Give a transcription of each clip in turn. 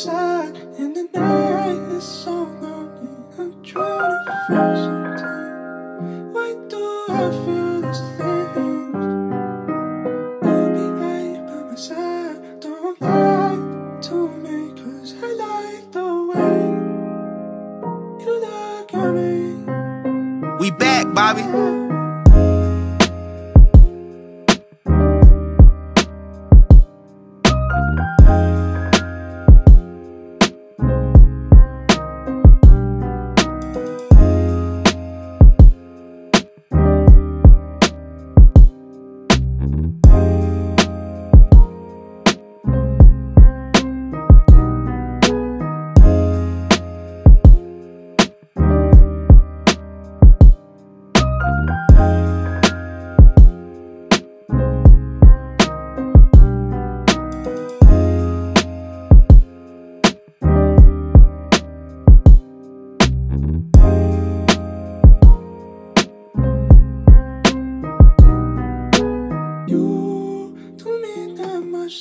inside, and the night is so lonely. I'm trying to find some time. Why do I feel this thing? Baby, right by my side. Don't lie to me, cause I like the way you look at me. We back, Bobby.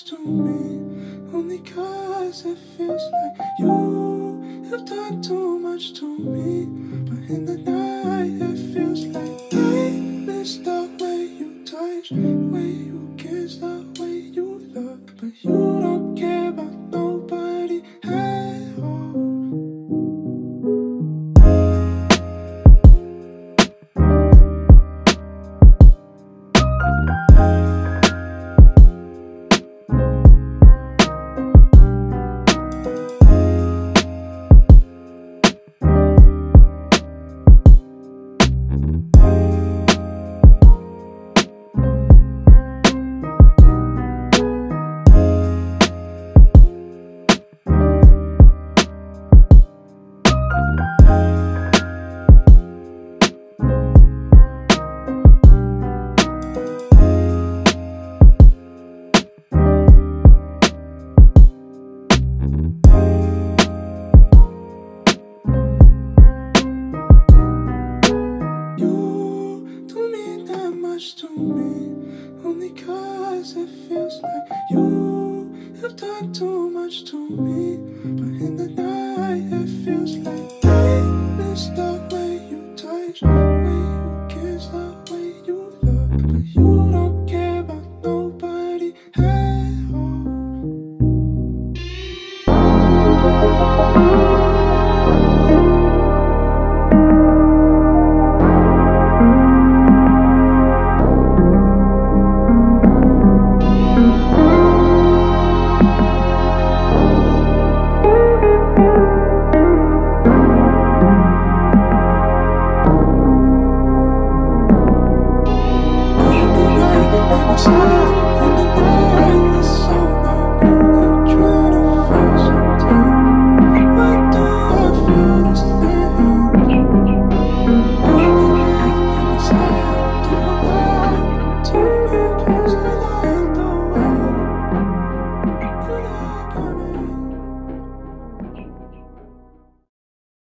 To me, only cause it feels like you have done too much to me. But in the night, it feels like I miss the way you touch, the way you kiss, the way you look. But you don't care about nobody at all. To me, only cause it feels like you have done too much to me. But in